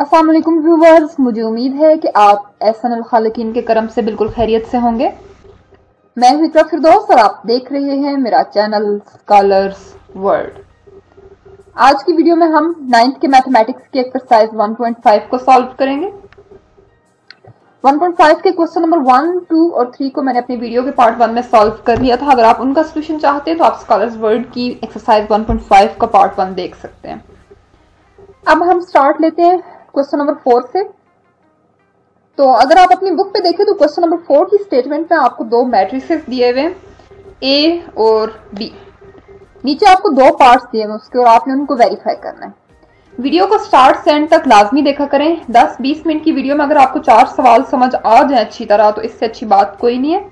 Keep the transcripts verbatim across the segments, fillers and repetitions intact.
अस्सलामुअलैकुम व्यूवर्स, मुझे उम्मीद है कि आप एहसानुल खालिकीन के करम से बिल्कुल खैरियत से होंगे। मैं हूं इकरा फिरदौस और आप देख रहे हैं मेरा चैनल स्कॉलर्स वर्ल्ड। आज की वीडियो में हम नाइन्थ के मैथमेटिक्स के एक्सरसाइज वन पॉइंट फाइव को सॉल्व करेंगे। वन पॉइंट फाइव के क्वेश्चन नंबर वन, टू और थ्री को मैंने अपनी वीडियो के पार्ट वन में सॉल्व कर लिया था। अगर आप उनका सोल्यूशन चाहते हैं तो आप स्कॉलर्स वर्ल्ड की एक्सरसाइज वन पॉइंट फाइव का पार्ट वन देख सकते हैं। अब हम स्टार्ट लेते हैं क्वेश्चन नंबर फोर से। तो अगर आप अपनी बुक पे देखें तो क्वेश्चन नंबर फोर की स्टेटमेंट में आपको दो मैट्रिसेस दिए हुए ए और बी, नीचे आपको दो पार्ट्स दिए हुए उसके और आपने उनको वेरीफाई करना है। वीडियो को स्टार्ट से एंड तक लाजमी देखा करें। दस बीस मिनट की वीडियो में अगर आपको चार सवाल समझ आ जाए अच्छी तरह तो इससे अच्छी बात कोई नहीं है।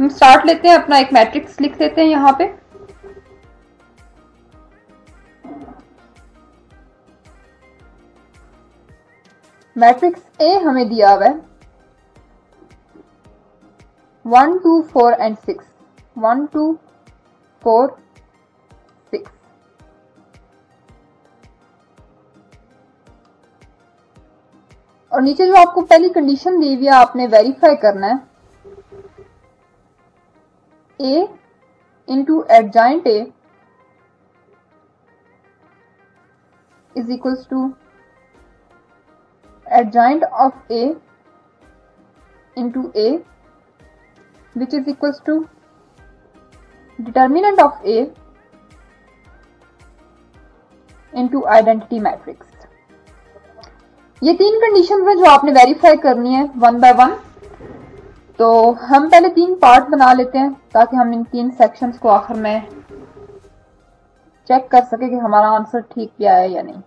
हम स्टार्ट लेते हैं, अपना एक मैट्रिक्स लिख देते हैं यहाँ पे। मैट्रिक्स ए हमें दिया हुआ है one two four and six, one two four six. और नीचे जो आपको पहली कंडीशन दी हुई है आपने वेरीफाई करना है A into adjoint A is equals to adjoint of A into A which is equals to determinant of A into identity matrix। ये तीन कंडीशन है जो आपने वेरीफाई करनी है वन बाय वन। तो हम पहले तीन पार्ट बना लेते हैं ताकि हम इन तीन सेक्शंस को आखिर में चेक कर सके कि हमारा आंसर ठीक भी आया या नहीं।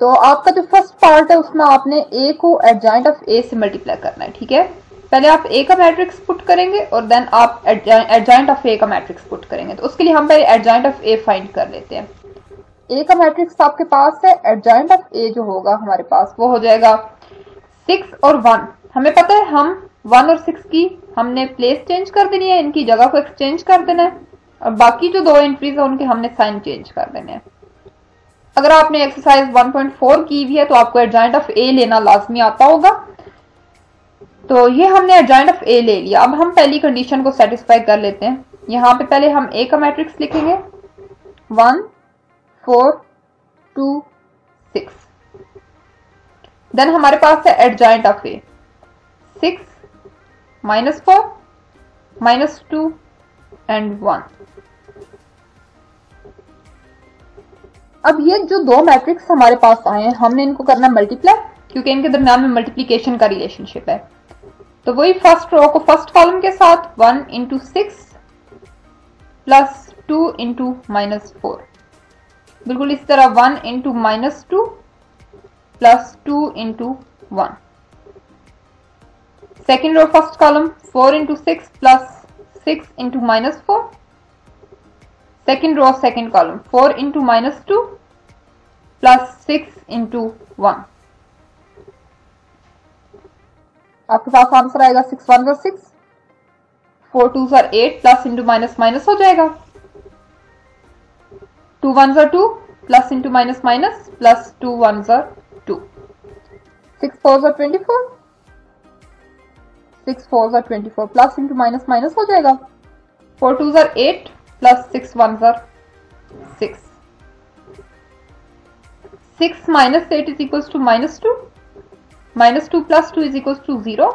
तो आपका जो फर्स्ट पार्ट है उसमें आपने ए को एडजॉइंट ऑफ ए से मल्टीप्लाई करना है, ठीक है। पहले आप ए का मैट्रिक्स पुट करेंगे और देन आप एडजॉइंट ऑफ ए का मैट्रिक्स पुट करेंगे। तो उसके लिए हम पहले एडजॉइंट ऑफ ए फाइंड कर लेते हैं। ए का मैट्रिक्स आपके पास है, एडजॉइंट ऑफ ए जो होगा हमारे पास वो हो जाएगा सिक्स और वन। हमें पता है हम वन और सिक्स की हमने प्लेस चेंज कर देनी है, इनकी जगह को एक्सचेंज कर देना है और बाकी जो दो एंट्रीज है उनके हमने साइन चेंज कर देने हैं। अगर आपने एक्सरसाइज वन पॉइंट फोर की हुई है तो आपको एडजॉइंट ऑफ ए लेना लाजमी आता होगा। तो ये हमने एडजॉइंट ऑफ ए ले लिया। अब हम पहली कंडीशन को सेटिस्फाई कर लेते हैं। यहाँ पे पहले हम ए का मैट्रिक्स लिखेंगे one, four, two, six. Then हमारे पास है adjoint of A six, minus four, minus two and one. अब ये जो दो मैट्रिक्स हमारे पास आए हैं हमने इनको करना मल्टीप्लाई क्योंकि इनके दरम्यान में मल्टीप्लिकेशन का रिलेशनशिप है। तो वही फर्स्ट रो को फर्स्ट कॉलम के साथ one into six plus two into minus four, बिल्कुल इस तरह one into minus two plus two into one. Second row first column four into six plus six into minus four, second row second column four into minus two plus six into one. आपके पास answer आएगा six one और six, four two और eight plus into minus minus हो जाएगा, two one और two plus into minus minus plus two one और two, six four और ट्वेंटी फोर, सिक्स फोर और twenty four plus into minus minus हो जाएगा, four two और eight plus six one sir six, six minus eight is equal to minus two, minus two plus two is equal to zero,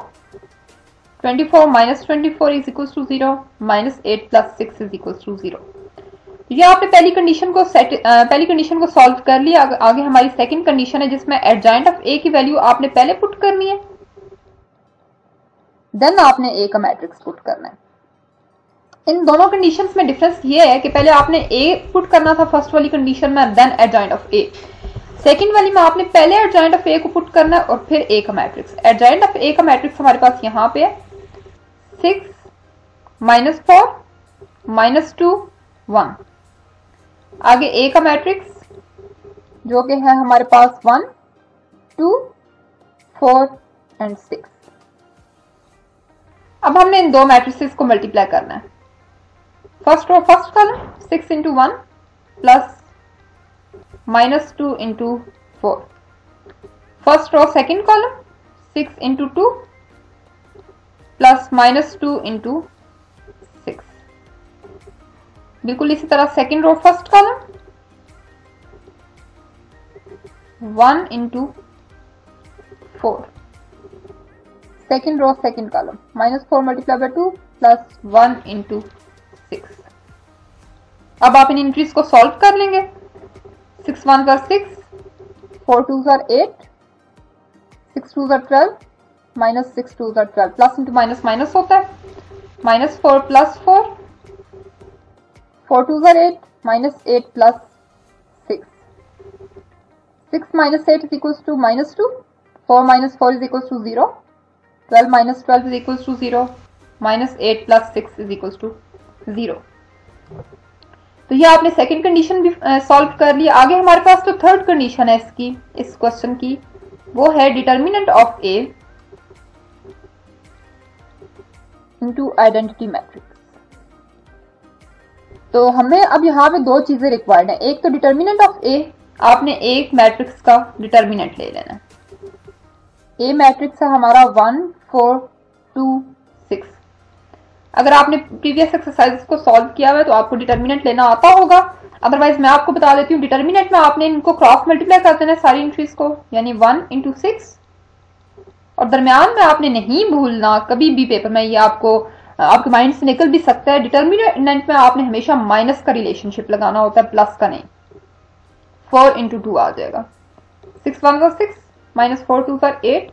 twenty four minus twenty four is equal to zero, minus eight plus six is equal to zero. ये आपने पहली condition को set पहली condition को solve कर लिया। आगे, आगे हमारी सेकंड कंडीशन है जिसमें एडजॉइंट ऑफ ए की वैल्यू आपने पहले पुट करनी है, देन आपने ए का मैट्रिक्स पुट करना है। इन दोनों कंडीशंस में डिफरेंस ये है कि पहले आपने ए पुट करना था फर्स्ट वाली कंडीशन में, then adjoint of A. Second वाली में आपने पहले एडजॉइंट ऑफ ए को पुट करना है और फिर ए का मैट्रिक्स। एडजॉइंट ऑफ ए का मैट्रिक्स हमारे पास यहाँ पे है six minus four minus two one, आगे ए का मैट्रिक्स जो कि है हमारे पास one two four and six. अब हमने इन दो मैट्रिसेस को मल्टीप्लाई करना है। First row first column six into one plus minus two into four, first row second column six into two plus minus two into six. बिल्कुल इसी तरह second row first column one into four, second row second column minus four multiply by two plus one into six. अब आप इन entries को solve कर लेंगे। Six one are six, four two are eight, six two are twelve, minus six two are twelve, plus into minus minus होता है, minus four plus four, four two are eight, minus eight plus six, six minus eight is equal to minus two, four minus four is equal to zero, twelve minus twelve is equal to zero, minus eight plus six is equal to zero. तो ये आपने second condition भी solve कर लिया। आगे हमारे पास तो third condition है इसकी, इस क्वेश्चन की, वो है determinant of A into identity matrix. तो हमें अब यहाँ पे दो चीजें रिक्वायर्ड हैं, एक तो डिटर्मिनेंट ऑफ ए, आपने एक मैट्रिक्स का डिटर्मिनेंट ले लेना है। ए मैट्रिक्स है हमारा वन फोर टू सिक्स। अगर आपने प्रीवियस एक्सरसाइज को सॉल्व किया हुआ है तो आपको डिटर्मिनेंट लेना आता होगा, अदरवाइज मैं आपको बता देती हूँ। डिटर्मिनेंट में आपने इनको क्रॉस मल्टीप्लाई कर देना है सारी इंट्रीज को, यानी वन इंटू सिक्स, और दरम्यान में आपने नहीं भूलना कभी भी पेपर में, ये आपको आपके माइंड से निकल भी सकता है, डिटर्मिनेंट में आपने हमेशा माइनस का रिलेशनशिप लगाना होता है, प्लस का नहीं। फोर इंटू टू आ जाएगा, सिक्स वन का सिक्स, माइनस फोर टू का eight,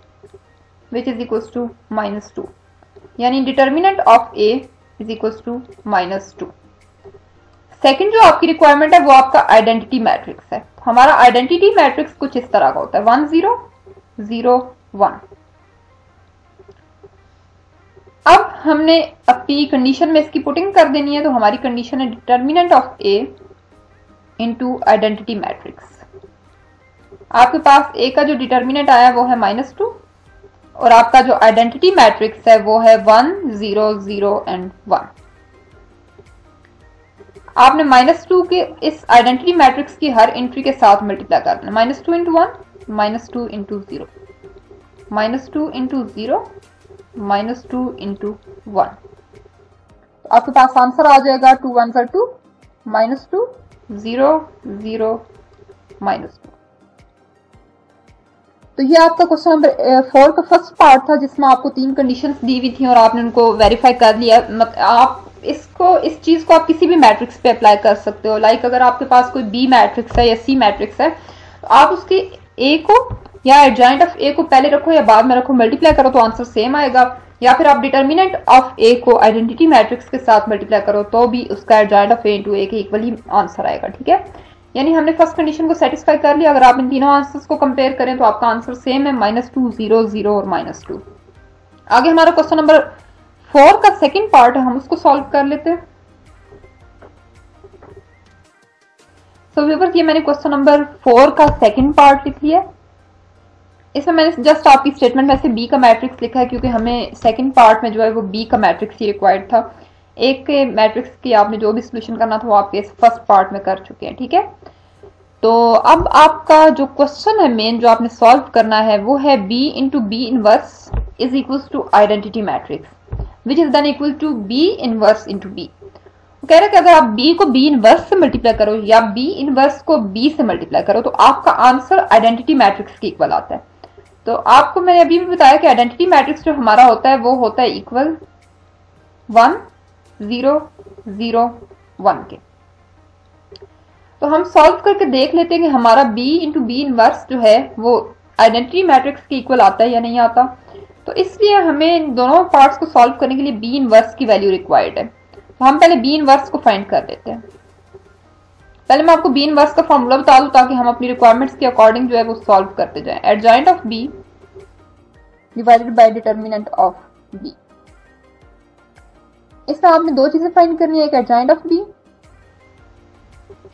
which is equal to minus two, यानी determinant of A is equals to minus two. Second जो आपकी रिक्वायरमेंट है वो आपका आइडेंटिटी मैट्रिक्स है। हमारा आइडेंटिटी मैट्रिक्स कुछ इस तरह का होता है, वन जीरो जीरो वन। अब हमने अपनी कंडीशन में इसकी पुटिंग कर देनी है, तो हमारी कंडीशन है determinant of A into identity matrix. आपके पास ए का जो डिटर्मिनेंट आया वो है माइनस टू, और आपका जो आइडेंटिटी मैट्रिक्स है वो है one zero zero and one. आपने माइनस टू के इस आइडेंटिटी मैट्रिक्स की हर एंट्री के साथ मल्टीप्लाई कर देना, minus two into one, minus two into zero, minus two into zero, minus two into one. आपके पास आंसर आ जाएगा two one sir two, minus two zero zero minus two. तो ये आपका क्वेश्चन नंबर फोर का फर्स्ट पार्ट था, जिसमें आपको तीन कंडीशंस दी हुई थी और आपने उनको वेरीफाई कर लिया। मत, आप इसको इस चीज़ को आप किसी भी मैट्रिक्स पे अप्लाई कर सकते हो। लाइक अगर आपके पास कोई बी मैट्रिक्स है या सी मैट्रिक्स है, तो आप उसके ए को या एडजॉइंट ऑफ ए को पहले रखो या बाद में रखो, मल्टीप्लाई करो तो आंसर सेम आएगा, या फिर आप डिटर्मिनेंट ऑफ ए को आइडेंटिटी मैट्रिक्स के साथ मल्टीप्लाई करो तो भी उसका adjoint of A into A के इक्वल ही आंसर आएगा। ठीक है, यानी हमने फर्स्ट कंडीशन को सेटिस्फाई कर लिया। अगर आप इन तीनों आंसर्स को कंपेयर करें तो आपका आंसर सेम है, माइनस टू जीरो जीरो और माइनस टू। आगे हमारा क्वेश्चन नंबर फोर का सेकंड पार्ट है, हम उसको सॉल्व कर लेते हैं। सो व्यूअर्स, ये मैंने क्वेश्चन नंबर फोर का सेकंड पार्ट लिख लिया। इसमें मैंने जस्ट आपकी स्टेटमेंट में से बी का मैट्रिक्स लिखा है, क्योंकि हमें सेकेंड पार्ट में जो है वो बी का मैट्रिक्स ही रिक्वायर्ड था। एक के मैट्रिक्स की आपने जो भी सोल्यूशन करना था वो आप इस फर्स्ट पार्ट में कर चुके हैं। ठीक है, तो अब आपका जो क्वेश्चन है मेन जो आपने सॉल्व करना है वो है b into B inverse is equal to identity matrix which is then equal to b inverse into b। कह रहे कि अगर आप b को b इनवर्स से मल्टीप्लाई करो या b इनवर्स को b से मल्टीप्लाई करो तो आपका आंसर आइडेंटिटी मैट्रिक्स के इक्वल आता है। तो आपको मैंने अभी भी बताया कि आइडेंटिटी मैट्रिक्स जो हमारा होता है वो होता है equal one zero zero one के। तो हम सॉल्व करके देख लेते हैं कि हमारा b इंटू बी इनवर्स जो है वो आइडेंटिटी मैट्रिक्स के इक्वल आता है या नहीं आता। तो इसलिए हमें दोनों पार्ट्स को सॉल्व करने के लिए b इनवर्स की वैल्यू रिक्वायर्ड है। तो हम पहले b इनवर्स को फाइंड कर लेते हैं। पहले मैं आपको b इनवर्स का फॉर्मूला बता दूं ताकि हम अपनी रिक्वायरमेंट्स के अकॉर्डिंग जो है वो सॉल्व करते जाएं। Adjoint of b divided by determinant of b। इसमें आपने दो चीजें फाइंड करनी है, एक adjoint of B,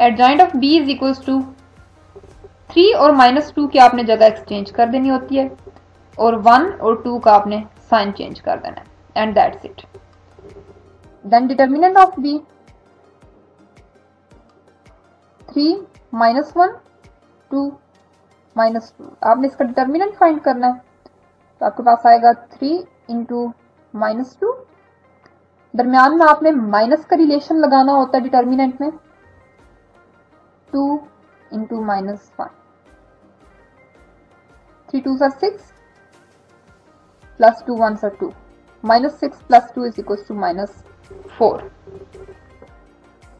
adjoint of B is equal to three और माइनस टू की आपने जगह एक्सचेंज कर देनी होती है, और वन और टू का आपने साइन चेंज कर देना है, and that's it. Then determinant of B three minus one two minus two, आपने इसका डिटर्मिनेंट फाइंड करना है, तो आपके पास आएगा थ्री इंटू माइनस टू। दरम्यान में आपने माइनस का रिलेशन लगाना होता है डिटर्मिनेंट में, two into minus one, three two sir six plus two one sir two, minus six plus two is equal to minus four.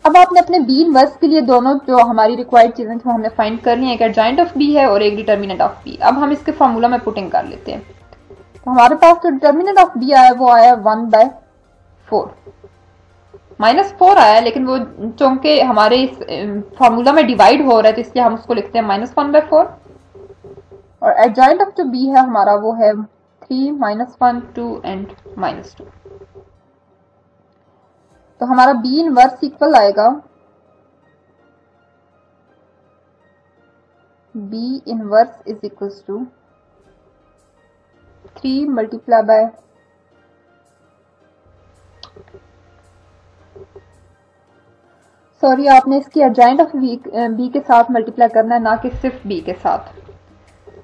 अब आपने अपने बी इनवर्स के लिए दोनों जो हमारी रिक्वायर्ड चीजें थी वो हमने फाइंड कर ली है, एक एडजॉइंट ऑफ बी है और एक डिटर्मिनेंट ऑफ बी। अब हम इसके फार्मूला में पुटिंग कर लेते हैं, तो हमारे पास जो डिटर्मिनेंट ऑफ बी आया वो आया one by four, minus four आया, लेकिन वो चूंकि हमारे इस फार्मूला में डिवाइड हो रहा है तो इसलिए हम उसको लिखते हैं माइनस वन बाय फोर। और एडजॉइंट ऑफ जो बी है हमारा वो है three minus one two and minus two, तो हमारा B इनवर्स इक्वल आएगा B inverse is equal to three multiply by sorry आपने इसकी एडजॉइंट ऑफ B के साथ मल्टीप्लाई करना है, ना कि सिर्फ B के साथ।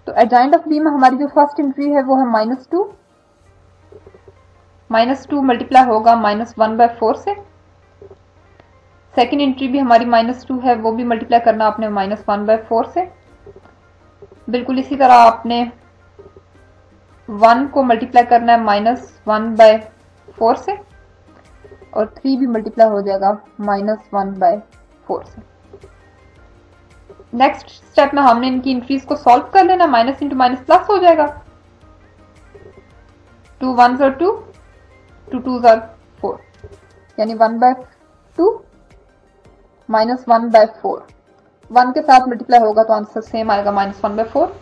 तो एडजॉइंट ऑफ B में हमारी जो फर्स्ट एंट्री है वो है minus two, minus two multiply होगा माइनस वन बाय फोर से। सेकेंड एंट्री भी हमारी माइनस टू है, वो भी मल्टीप्लाई करना आपने माइनस वन बाय फोर से। बिल्कुल इसी तरह आपने वन को मल्टीप्लाई करना है माइनस वन बाय फोर से, और थ्री भी मल्टीप्लाई हो जाएगा माइनस वन बाय फोर से। नेक्स्ट स्टेप में हमने इनकी एंट्रीज को सॉल्व कर लेना, माइनस इंटू माइनस प्लस हो जाएगा, टू वन और टू, टू टू ज़र फोर, यानी one by two minus one by four, one के साथ मल्टीप्लाई होगा तो आंसर सेम आएगा माइनस वन बाय फोर।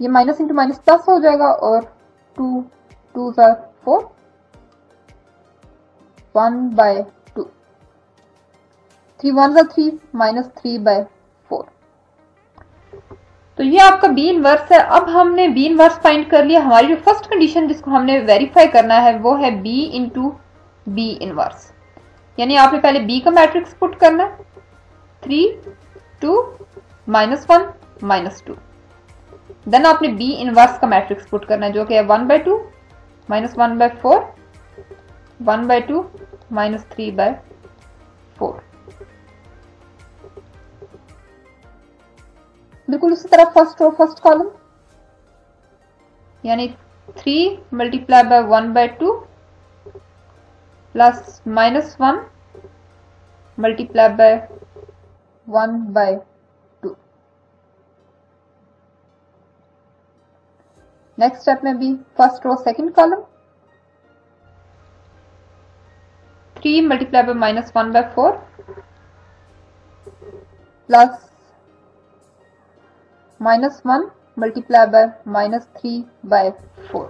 ये माइनस इंटू माइनस प्लस हो जाएगा और टू टू ज़र four, one by two, three one ज़र three, minus three by four. तो ये आपका बी इनवर्स है। अब हमने बी इनवर्स फाइंड कर लिया, हमारी जो फर्स्ट कंडीशन जिसको हमने वेरीफाई करना है वो है बी इंटू बी इनवर्स, यानी आपने पहले बी का मैट्रिक्स पुट करना है, three two minus one minus two, then आपने बी इनवर्स का मैट्रिक्स पुट करना है जो कि है one by two minus one by four, one by two minus three by four. बिल्कुल उसी तरह फर्स्ट रो फर्स्ट कॉलम, यानी three multiply by one by two plus minus one multiply by one by two. Next step में भी first row second column, three multiply by minus one by four plus minus one multiply by minus three by four.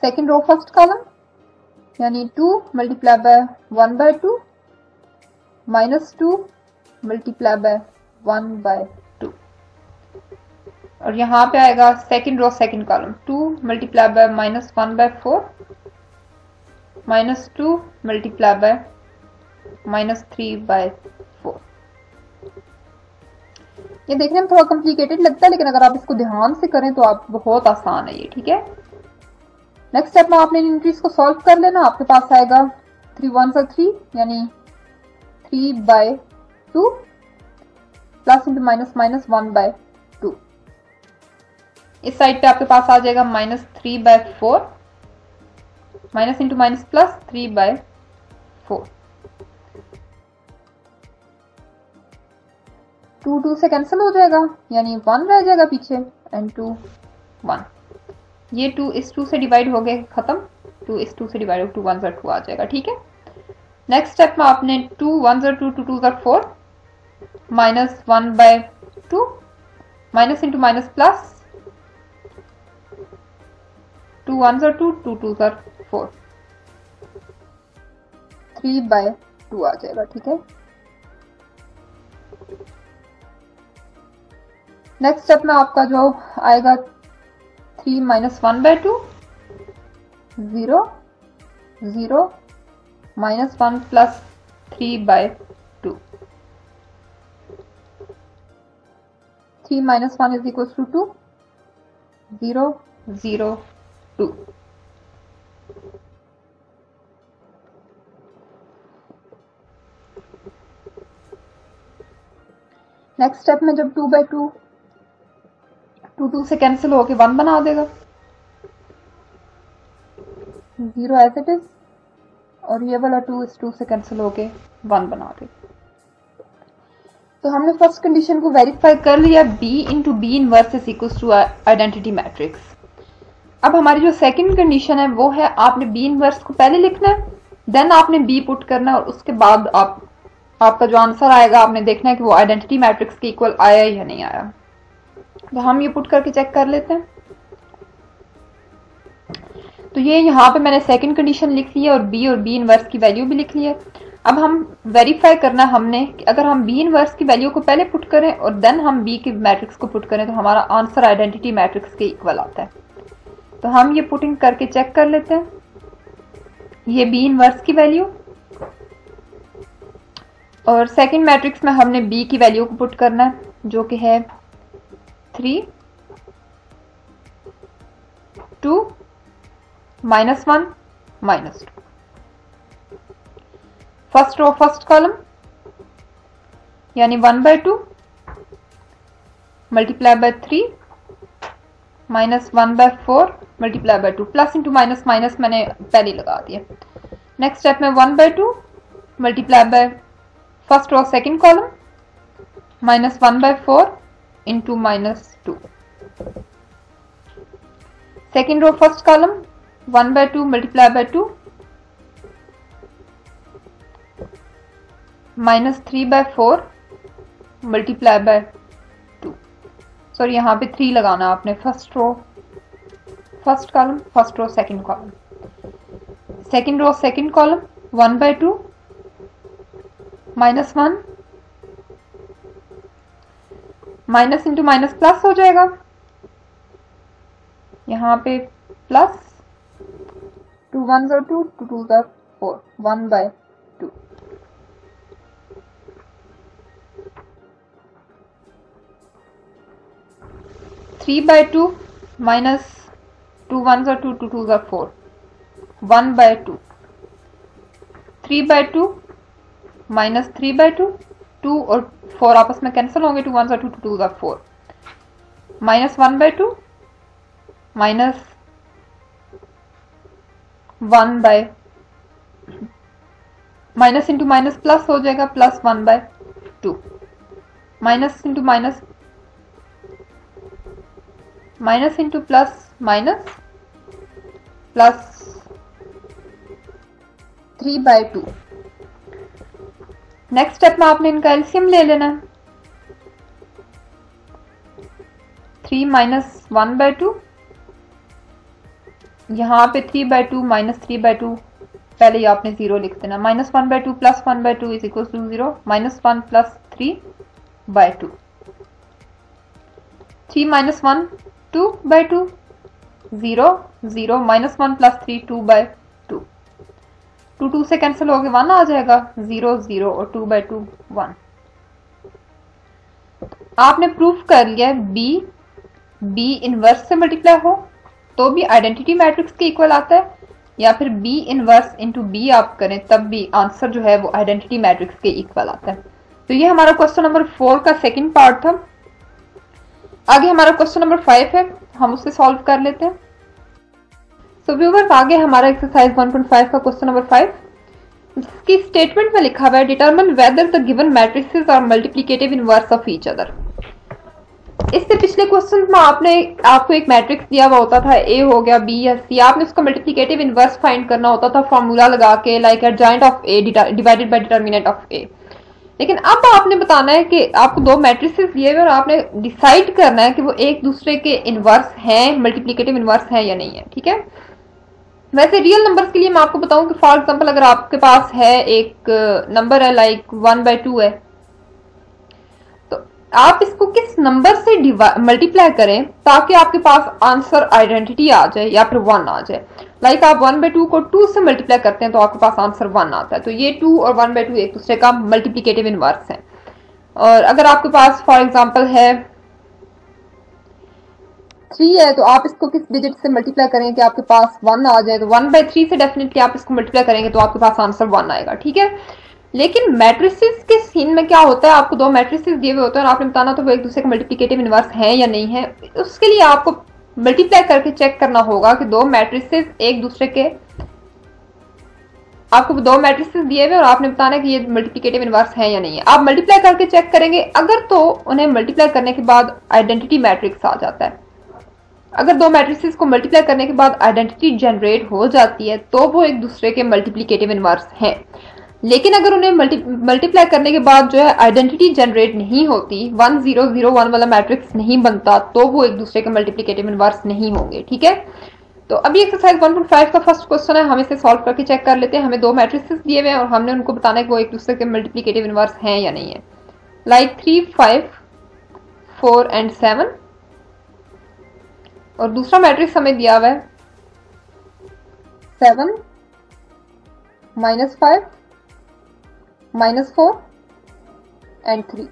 Second row first column, यानी two multiply by one by two minus two multiply by one by two, और यहाँ पे आएगा second row second column, two multiply by minus one by four minus two multiply by minus three by four. ये देखने में थोड़ा complicated लगता है, लेकिन अगर आप इसको ध्यान से करें तो आप बहुत आसान है ये, ठीक है। नेक्स्ट स्टेप में आपने इन एंट्रीज को सॉल्व कर लेना, आपके पास आएगा थ्री वन सा थ्री, यानी three by two plus into minus minus one by two. इस साइड पे आपके पास आ जाएगा minus three by four, minus into minus plus three by four. Two two से कैंसिल हो जाएगा, यानी वन रह जाएगा पीछे, एंड टू वन, ये टू इस टू से डिवाइड हो गए, खत्म, टू इस टू से डिवाइड हो, टू वन ज़र टू आ जाएगा, ठीक है। नेक्स्ट स्टेप में आपने टू वन ज़र टू, टू टू ज़र four, minus one by two, minus into minus plus, two one ज़र टू, टू टू ज़र फोर, थ्री बाय टू आ जाएगा, ठीक है। नेक्स्ट स्टेप में आपका जो आएगा three minus one by two, zero zero minus one plus three by two. Three minus one is equal to two, zero zero two. Next step में जब two by two two two से cancel होके one बना देगा, zero as it is, और ये वाला to इस टू से कैंसिल होके वन बना देगा। तो हमने फर्स्ट कंडीशन को वेरीफाई कर लिया, b into B inverse is equals to identity matrix. अब हमारी जो सेकंड कंडीशन है वो है, आपने b इनवर्स को पहले लिखना है, देन आपने b पुट करना है, और उसके बाद आप आपका जो आंसर आएगा आपने देखना है कि वो आइडेंटिटी मैट्रिक्स के इक्वल आया या नहीं आया। तो हम ये पुट करके चेक कर लेते हैं। तो ये यहाँ पे मैंने सेकंड कंडीशन लिख ली है और b और b इनवर्स की वैल्यू भी लिख ली है। अब हम वेरीफाई करना हमने कि अगर हम b इनवर्स की वैल्यू को पहले पुट करें और देन हम b की मैट्रिक्स को पुट करें तो हमारा आंसर आइडेंटिटी मैट्रिक्स के इक्वल आता है। तो हम ये पुटिंग करके चेक कर लेते हैं। ये b इनवर्स की वैल्यू और सेकंड मैट्रिक्स में हमने b की वैल्यू को पुट करना है जो कि है three two minus one minus two. First row first column यानी one by two multiply by three minus one by four multiply by two, plus into minus minus मैंने पहले लगा दिया। नेक्स्ट स्टेप में one by two multiply by first row second column minus one by four into minus two. Second row first column one by two multiply by two minus three by four multiply by two. Sorry यहाँ पे three लगाना आपने, first row first column first row second column. Second row second column one by two minus one, minus into minus plus हो जाएगा, यहाँ पे plus, two one are two, two two are four, one by two. Three by two minus two one are two, two two are four, one by two. Three by two minus three by two, two और four आपस में cancel होंगे, two one are two, two two are four, minus one by two minus one by, minus into minus plus हो जाएगा, plus one by two, minus into minus minus into plus minus, plus three by two. Next step में आपने इनका LCM ले लेना है, three minus one by two, यहाँ पे three by two minus three by two पहले ही आपने जीरो लिख देना, minus one by two plus one by two is equal to zero, minus one plus three by two. Three minus one two by two zero zero, minus one plus three two by two, two two से cancel होके one आ जाएगा, zero zero, और two by two one. आपने proof कर लिया b b inverse से multiply हो तो भी आइडेंटिटी मैट्रिक्स के इक्वल आता है, या फिर b इनवर्स इंटू बी आप करें तब भी आंसर जो है वो आइडेंटिटी मैट्रिक्स के इक्वल आता है। तो ये हमारा क्वेश्चन नंबर फोर का सेकंड पार्ट था। आगे हमारा क्वेश्चन नंबर फाइव है, हम उसे सॉल्व कर लेते हैं। सो व्यूअर्स, आगे हमारा एक्सरसाइज वन पॉइंट फाइव का क्वेश्चन नंबर फाइव, जिसकी स्टेटमेंट में लिखा हुआ है determine whether the given matrices are multiplicative inverse of each other. इससे पिछले क्वेश्चन में आपने आपको एक मैट्रिक्स दिया हुआ होता था, ए हो गया बी या सी, आपने उसका मल्टीप्लिकेटिव इनवर्स फाइंड करना होता था फार्मूला लगा के, like adjoint of A divided by determinant of A. लेकिन अब आपने बताना है कि आपको दो मैट्रिक्सेस दिए हुए और आपने डिसाइड करना है कि वो एक दूसरे के इनवर्स हैं, मल्टीप्लिकेटिव इनवर्स हैं या नहीं है। ठीक है, वैसे रियल नंबर्स के लिए मैं आपको बताऊं कि फॉर एग्जांपल अगर आपके पास है एक नंबर है लाइक वन बाय टू है, आप इसको किस नंबर से मल्टीप्लाई करें ताकि आपके पास आंसर आइडेंटिटी आ जाए या फिर वन आ जाए। लाइक आप वन बाई टू को टू से मल्टीप्लाई करते हैं तो आपके पास आंसर वन आता है। तो ये टू और वन बाई टू एक दूसरे का मल्टीप्लिकेटिव इनवर्स है। और अगर आपके पास फॉर एग्जांपल है थ्री है तो आप इसको किस डिजिट से मल्टीप्लाई करें कि आपके पास वन आ जाए, तो वन बाई थ्री से डेफिनेटली आप इसको मल्टीप्लाई करेंगे तो आपके पास आंसर वन आएगा। ठीक है, लेकिन मैट्रिसेस के सीन में क्या होता है, आपको दो मैट्रिसेस दिए हुए होते हैं और आपने बताना तो वो एक दूसरे के मल्टीप्लिकेटिव इनवर्स हैं या नहीं है। उसके लिए आपको मल्टीप्लाई करके चेक करना होगा कि दो मैट्रिसेस एक दूसरे के, आपको दो मैट्रिसेस दिए हुए और आपने बताना कि ये मल्टीप्लिकेटिव इनवर्स है या नहीं है। आप मल्टीप्लाई करके चेक करेंगे, अगर तो उन्हें मल्टीप्लाई करने के बाद आइडेंटिटी मैट्रिक्स आ जाता है। अगर दो मैट्रिसेस को मल्टीप्लाई करने के बाद आइडेंटिटी जनरेट हो जाती है तो वो एक दूसरे के मल्टीप्लिकेटिव इनवर्स हैं। लेकिन अगर उन्हें मल्टीप्लाई करने के बाद जो है आइडेंटिटी जनरेट नहीं होती, वन जीरो जीरो वन वाला मैट्रिक्स नहीं बनता, तो वो एक दूसरे के मल्टीप्लिकेटिव इनवर्स नहीं होंगे। ठीक है, तो अभी एक्सरसाइज वन पॉइंट फाइव का फर्स्ट क्वेश्चन है, हम इसे सॉल्व करके चेक कर लेते हैं। हमें दो मैट्रिसेस दिए हुए हैं और हमने उनको बताना है कि वो एक दूसरे के मल्टीप्लिकेटिव इनवर्स हैं या नहीं है। Like three, five, four and seven, और दूसरा मैट्रिक्स हमें दिया हुआ है seven minus five minus four and three.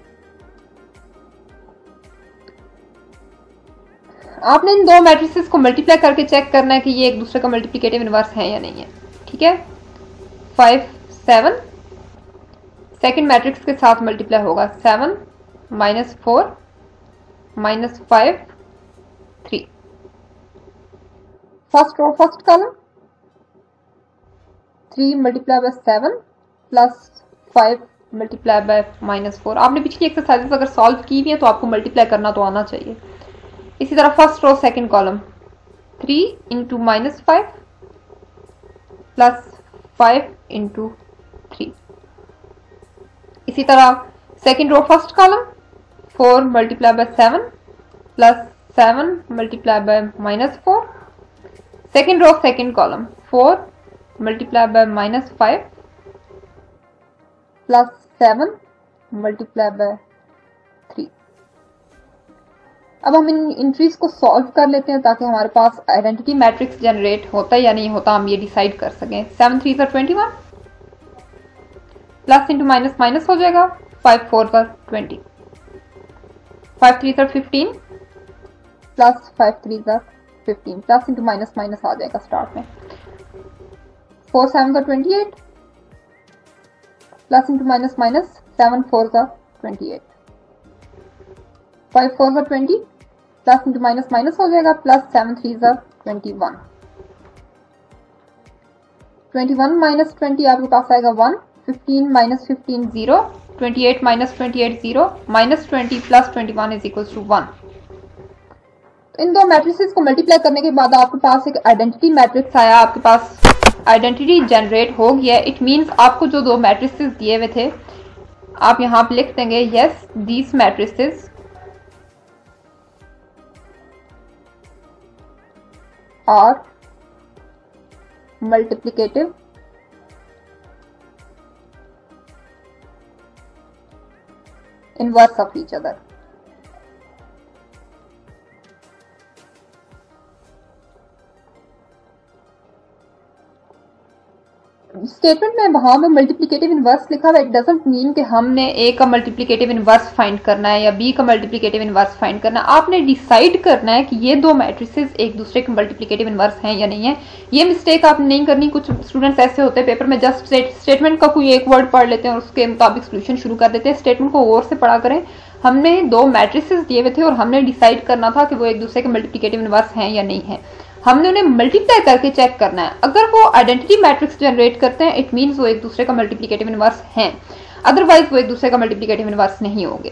आपने इन दो मैट्रिसेस को मल्टीप्लाई करके चेक करना है कि ये एक दूसरे का मल्टीप्लिकेटिव इनवर्स है या नहीं है। ठीक है, फाइव सेवन सेकेंड मैट्रिक्स के साथ मल्टीप्लाई होगा, seven minus four minus five three. First row first column, three multiply by seven plus five multiply by minus four. आपने पिछली एक्सरसाइजेस अगर सॉल्व की हुई है तो आपको मल्टीप्लाई करना तो आना चाहिए। इसी तरह first row second column, three into minus five plus five into three. इसी तरह second row first column, four multiply by seven plus seven multiply by minus four. Second row second column, four multiply by minus five plus seven multiply by. अब हम इन entries को solve कर लेते हैं ताकि हमारे पास आइडेंटिटी मैट्रिक्स जनरेट होता है या नहीं होता, हम ये डिसाइड कर सकें। Seven three sir twenty one plus into minus minus हो जाएगा, five four sir twenty, five three are fifteen plus five three are fifteen plus into minus minus आ जाएगा स्टार्ट में, four seven are twenty eight plus into minus minus, seven four sir twenty eight, five four sir twenty plus into minus minus हो जाएगा, plus seven three are twenty one, twenty one minus twenty आपके पास आएगा one, fifteen minus fifteen zero, twenty eight minus twenty eight zero, minus twenty plus twenty one is equal to one. इन दो matrices को multiply करने के बाद आपके पास एक आइडेंटिटी मैट्रिक्स आया, आपके पास आइडेंटिटी जनरेट हो गया। इट मीन्स आपको जो दो मैट्रिसेस दिए हुए थे आप यहाँ पर लिख देंगे, येस दीज मैट्रिसेस और multiplicative inverse of each other. Statement में वहां में मल्टीप्लिकेटिव इनवर्स लिखा हुआ, इट डजंट मीन कि हमने ए का मल्टीप्लिकेटिव इनवर्स फाइंड करना है या बी का मल्टीप्लिकेटिव इनवर्स फाइंड करना है। आपने डिसाइड करना है कि ये दो मैट्रिसेस एक दूसरे के मल्टीप्लिकेटिव इनवर्स हैं या नहीं है। ये मिस्टेक आपने नहीं करनी। कुछ स्टूडेंट्स ऐसे होते हैं पेपर में जस्ट स्टेटमेंट का कोई एक वर्ड पढ़ लेते हैं और उसके मुताबिक सोल्यूशन शुरू कर देते हैं। स्टेटमेंट को गौर से पढ़ा करें। हमने दो मैट्रिसेस दिए हुए थे और हमने डिसाइड करना था कि वो एक दूसरे के मल्टीप्लिकेटिव इनवर्स हैं या नहीं है। हमने उन्हें मल्टीप्लाई करके चेक करना है। अगर वो आइडेंटिटी मैट्रिक्स जनरेट करते हैं इट मीन्स वो एक दूसरे का मल्टीप्लिकेटिव इनवर्स हैं, अदरवाइज वो एक दूसरे का मल्टीप्लिकेटिव इनवर्स नहीं होंगे।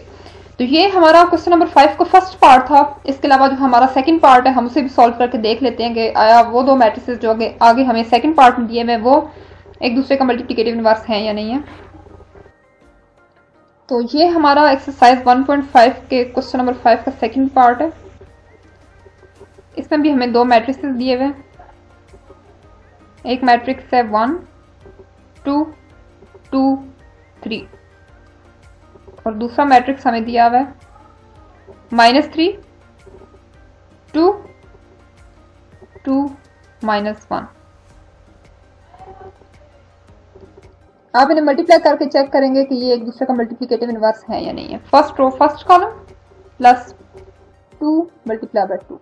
तो ये हमारा क्वेश्चन नंबर फाइव का फर्स्ट पार्ट था। इसके अलावा जो हमारा सेकंड पार्ट है हम उसे भी सॉल्व करके देख लेते हैं कि आया वो दो मैट्रिसेस जो आगे, आगे हमें सेकंड पार्ट में दिए हैं वो एक दूसरे का मल्टीप्लिकेटिव इनवर्स हैं या नहीं है। तो ये हमारा एक्सरसाइज वन पॉइंट फाइव के क्वेश्चन नंबर फाइव का सेकंड पार्ट है। इसमें भी हमें दो मैट्रिक्स दिए हुए हैं। एक मैट्रिक्स है वन टू टू थ्री और दूसरा मैट्रिक्स हमें दिया हुआ है minus three two two minus one. आप इन्हें मल्टीप्लाई करके चेक करेंगे कि ये एक दूसरे का मल्टीप्लिकेटिव इनवर्स है या नहीं है। First row first column plus two multiply by two,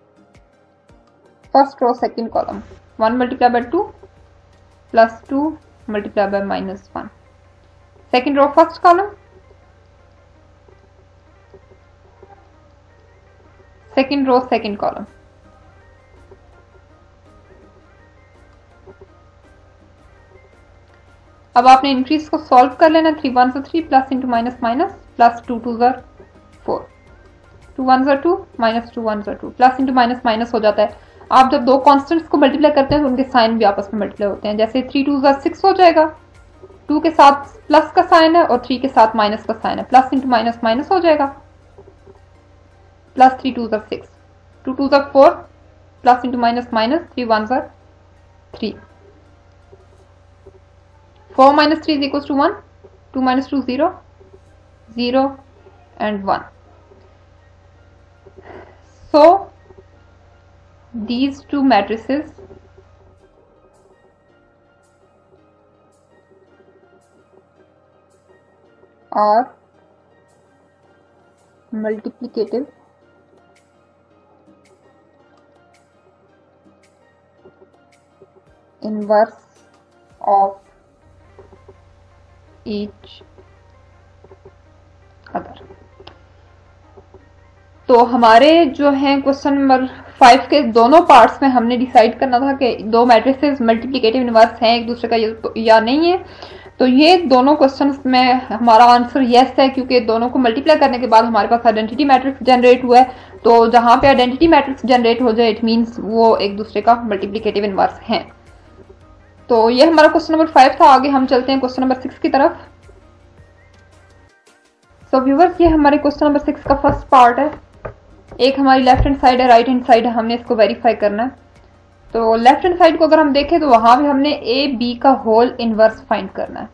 first row, second column. one multiplied by two plus two multiplied by minus one. Second row, first column. Second row, second column. अब आपने increase को solve कर लेना. Three one जो three plus into minus minus plus two two जो four, two one जो two minus two one जो two plus into minus minus हो जाता है. आप जब दो कांस्टेंट्स को मल्टीप्लाई करते हैं तो उनके साइन भी आपस में मल्टीप्लाई होते हैं. जैसे थ्री टू जो सिक्स हो जाएगा, टू के साथ प्लस का साइन है और थ्री के साथ माइनस का साइन है, प्लस इंटू माइनस माइनस हो जाएगा, प्लस थ्री टू जो सिक्स, टू टू जो four plus into minus minus, three one जो three, four minus three is equals to one, two minus two zero, zero and one. So these two matrices are multiplicative inverse of each other. तो हमारे जो है question number five के दोनों parts में हमने decide करना था कि दो मैट्रिसेस मल्टीप्लिकेटिव इनवर्स हैं एक दूसरे का या नहीं है. तो ये दोनों क्वेश्चंस में हमारा आंसर येस है, क्योंकि दोनों को मल्टीप्लाई करने के बाद हमारे पास आइडेंटिटी मैट्रिक्स जनरेट हुआ है. तो जहाँ पे आइडेंटिटी मैट्रिक्स जनरेट हो जाए इट मीन्स वो एक दूसरे का मल्टीप्लिकेटिव इनवर्स हैं. तो ये हमारा क्वेश्चन नंबर फाइव था. आगे हम चलते हैं क्वेश्चन नंबर सिक्स की तरफ. सो व्यूवर्स, ये हमारे क्वेश्चन नंबर सिक्स का फर्स्ट पार्ट है. एक हमारी लेफ्ट हैंड साइड है, राइट हैंड साइड है, हमने इसको वेरीफाई करना है. तो लेफ्ट हैंड साइड को अगर हम देखें तो वहां भी हमने ए बी का होल इनवर्स फाइंड करना है.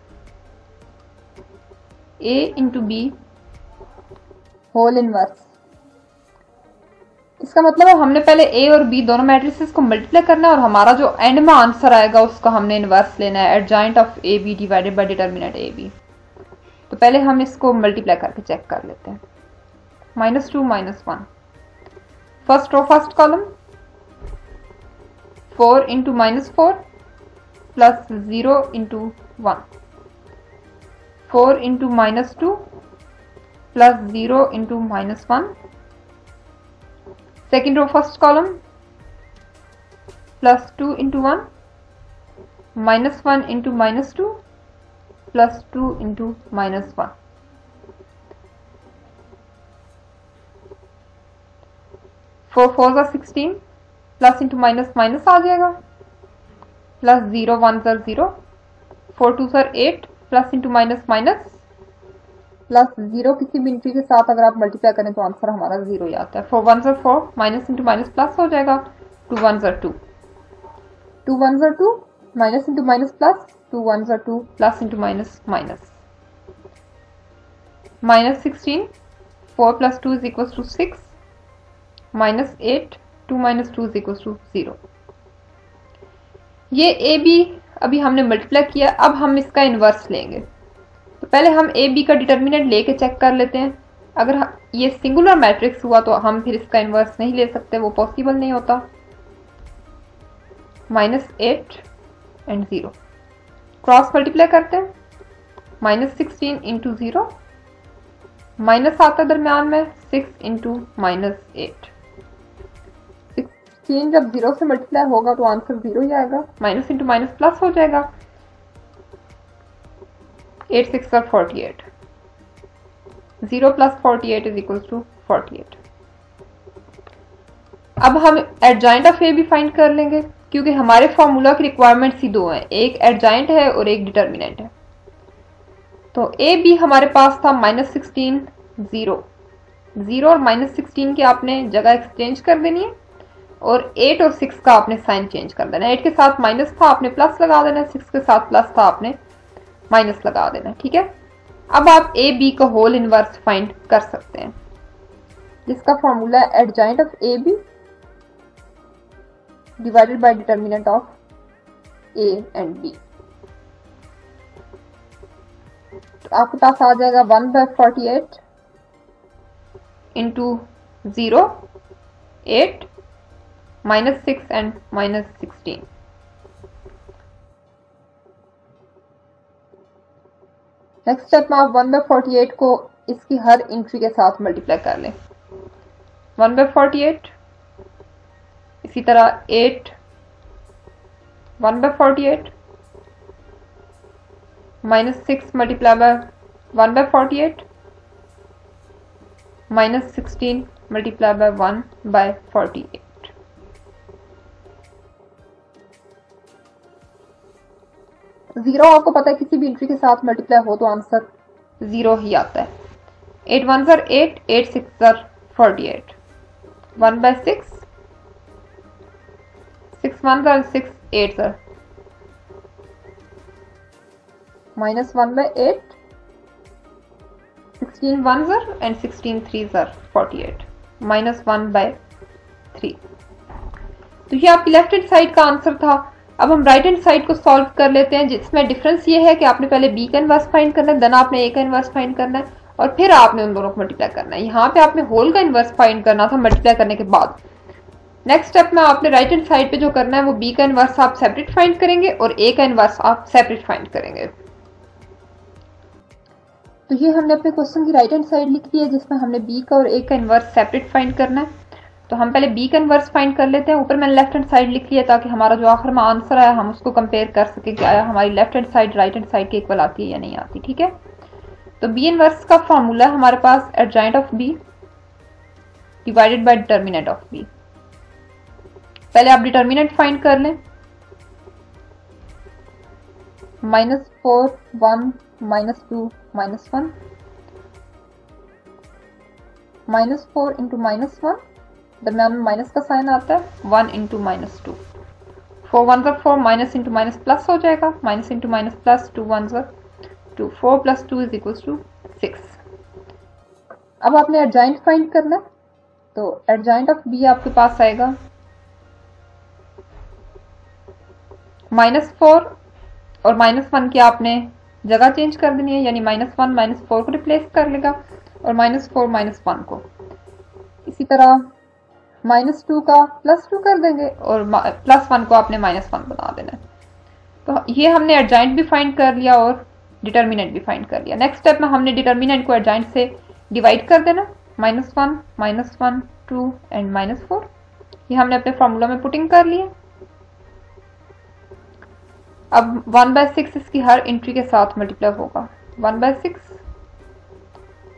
A into B whole inverse, इसका मतलब है हमने पहले ए और बी दोनों मैट्रिसेस को मल्टीप्लाई करना है और हमारा जो एंड में आंसर आएगा उसका हमने इनवर्स लेना है, adjoint of A B divided by determinant A B. तो पहले हम इसको मल्टीप्लाई करके चेक कर लेते हैं. Minus two minus one, first row first column, four into minus four plus zero into one, four into minus two plus zero into minus one, second row first column plus two into one, minus one into minus two plus two into minus one. Four four ज़ा sixteen, plus into minus minus आ जाएगा, plus zero one ज़ा zero, four two ज़ा eight, plus into minus minus plus zero, किसी भी entry के साथ अगर आप मल्टीप्लाई करें तो आंसर हमारा जीरो ही आता है. फोर वन ज़र four, minus into minus plus हो जाएगा, टू वन ज़र टू, टू वन ज़र two, minus into minus plus, two one ज़र two plus into minus minus, minus sixteen, four plus two is equal to six, minus eight, two minus two is equal to zero. ये A B अभी हमने multiply किया, अब हम इसका inverse लेंगे. तो पहले हम ए बी का डिटर्मिनेंट लेके चेक कर लेते हैं. अगर ये सिंगुलर मैट्रिक्स हुआ तो हम फिर इसका इन्वर्स नहीं ले सकते, वो पॉसिबल नहीं होता. Minus eight and zero cross multiply करते हैं, minus sixteen into zero, minus आता दरम्यान में, six into minus eight, sixteen जब ज़ीरो से मल्टीप्लाई होगा तो आंसर ज़ीरो ही आएगा, माइनस इंटू माइनस प्लस हो जाएगा, eight six are forty eight, zero plus forty eight is equal to forty eight. अब हम एडजॉइंट ऑफ ए भी फाइंड कर लेंगे, क्योंकि हमारे फार्मूला की रिक्वायरमेंट्स ही दो हैं, एक एडजॉइंट है और एक डिटर्मिनेंट है. तो ए बी हमारे पास था माइनस सिक्सटीन, जीरो जीरो और माइनस सिक्सटीन की आपने जगह एक्सचेंज कर देनी है और एट और सिक्स का आपने साइन चेंज कर देना है. एट के साथ माइनस था, आपने प्लस लगा देना है, सिक्स के साथ प्लस था, आपने माइनस लगा देना. ठीक है, अब आप ए बी का होल इनवर्स फाइंड कर सकते हैं, जिसका formula adjoint of A B divided by determinant of A and B. तो आपके पास आ जाएगा one by forty eight into zero eight minus six and minus sixteen. Next step में आप वन बाई फोर्टी एट को इसकी हर एंट्री के साथ मल्टीप्लाई कर लें. वन बाई फोर्टी एट, इसी तरह eight, one by forty eight minus six multiply by one by forty eight minus sixteen multiply by one by forty eight. Zero आपको पता है किसी भी एंट्री के साथ मल्टीप्लाई हो तो आंसर जीरो ही आता है. एट वन सर एट, एट सिक्स सर forty eight, one by six, six one sir six, eight सर minus one by eight, sixteen one सर एंड सिक्सटीन थ्री सर forty eight, minus one by three. तो ये आपकी लेफ्ट हैंड साइड का answer था. अब हम राइट हैंड साइड को सॉल्व कर लेते हैं, जिसमें डिफरेंस ये है कि आपने पहले बी का इन्वर्स फाइंड करना है, देन आपने ए का इन्वर्स फाइंड करना है और फिर आपने उन दोनों को मल्टीप्लाई करना है. यहाँ पे आपने होल का इन्वर्स फाइंड करना था मल्टीप्लाई करने के बाद. नेक्स्ट स्टेप में आपने राइट हैंड साइड पे जो करना है वो बी का इन्वर्स आप सेपरेट फाइंड करेंगे और ए का इन्वर्स आप सेपरेट फाइंड करेंगे. तो ये हमने अपने क्वेश्चन की राइट हैंड साइड लिख दी है, जिसमें हमने बी का और ए का इन्वर्स सेपरेट फाइंड करना है. तो हम पहले बी का इन्वर्स फाइंड कर लेते हैं. ऊपर मैंने लेफ्ट हैंड साइड लिखी है ताकि हमारा जो आखिर में आंसर आया हम उसको कंपेयर कर सके कि आया हमारी left hand side right hand side के इक्वल आती है या नहीं आती. ठीक है, तो बी इन्वर्स का फॉर्मूला है हमारे पास adjoint of B divided by determinant of B. पहले आप डिटर्मिनेंट फाइंड कर लें, minus four one minus two minus one, minus four into minus one, दरम्यान में माइनस का साइन आता है, one into minus two, four one का four, minus into minus plus हो जाएगा, minus into minus plus, two one का two, four plus two is equal to six. अब आपने एडजॉइंट फाइंड करना है, तो एडजॉइंट ऑफ बी आपके पास आएगा माइनस फोर और माइनस वन की आपने जगह चेंज कर देनी है, यानी माइनस वन माइनस फोर को रिप्लेस कर लेगा और माइनस फोर माइनस वन को. इसी तरह माइनस टू का प्लस टू कर देंगे और प्लस वन को आपने माइनस वन बना देना है. तो ये हमने एडजॉइंट भी फाइंड कर लिया और डिटर्मिनेंट भी फाइंड कर लिया. नेक्स्ट स्टेप में हमने डिटर्मिनेंट को एडजॉइंट से डिवाइड कर देना, minus one minus one two and minus four. ये हमने अपने फॉर्मूला में पुटिंग कर लिया. अब वन बाय सिक्स इसकी हर एंट्री के साथ मल्टीप्लाई होगा, one by six,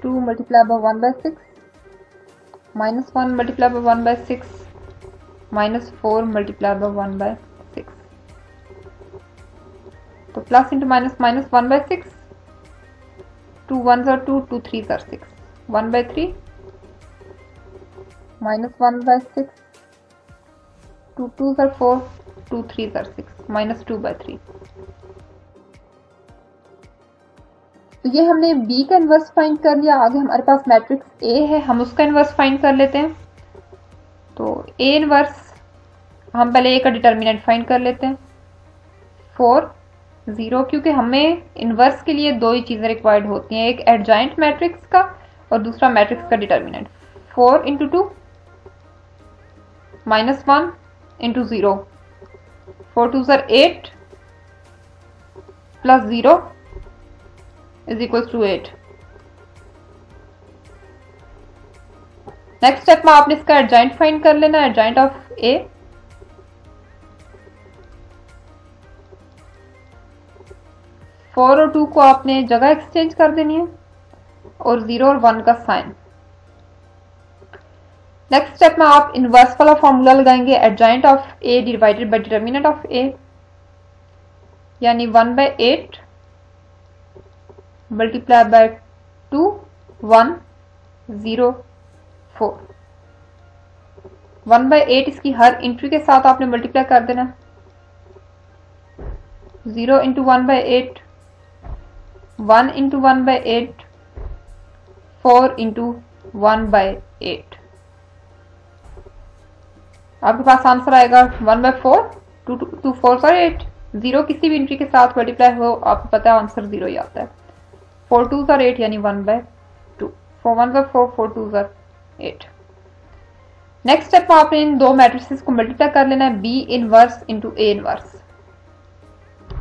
two multiply by one by six, minus one multiply by one by six, minus four multiply by one by six. तो plus into minus minus one by six, two one sir two, two three सर six, one by three, minus one by six, two two सर four, two three सर six, minus two by three. तो ये हमने B का inverse find कर लिया. आगे हमारे पास मैट्रिक्स A है, हम उसका इन्वर्स फाइंड कर लेते हैं. तो A इन्वर्स हम पहले A का डिटर्मिनेंट फाइंड कर लेते हैं, फोर ज़ीरो, क्योंकि हमें इन्वर्स के लिए दो ही चीज़ें रिक्वायर्ड होती हैं, एक एडजॉइंट मैट्रिक्स का और दूसरा मैट्रिक्स का determinant. Four into two minus one into zero, four two सर eight plus zero is equal to eight. Next step में आपने इसका एडजॉइंट फाइंड कर लेना, एडजॉइंट ऑफ ए. फोर और टू को आपने जगह एक्सचेंज कर देनी है और जीरो और वन का साइन. नेक्स्ट स्टेप में आप इनवर्स वाला फॉर्मूला लगाएंगे, adjoint of A divided by determinant of A, यानी one by eight multiply by two one zero four. One by eight इसकी हर एंट्री के साथ आपने मल्टीप्लाई कर देना, zero into one by eight, one into one by eight, four into one by eight. आपके पास आंसर आएगा one by four, two two four sorry eight. Zero किसी भी एंट्री के साथ मल्टीप्लाई हो आपको पता है आंसर ज़ीरो ही आता है. फोर टू ज़र एट यानी one by two, four one ज़र फोर, फोर टू ज़र एट. नेक्स्ट स्टेप में आपने इन दो मैट्रिसेस को मल्टीप्लाई कर लेना है, B inverse into A inverse.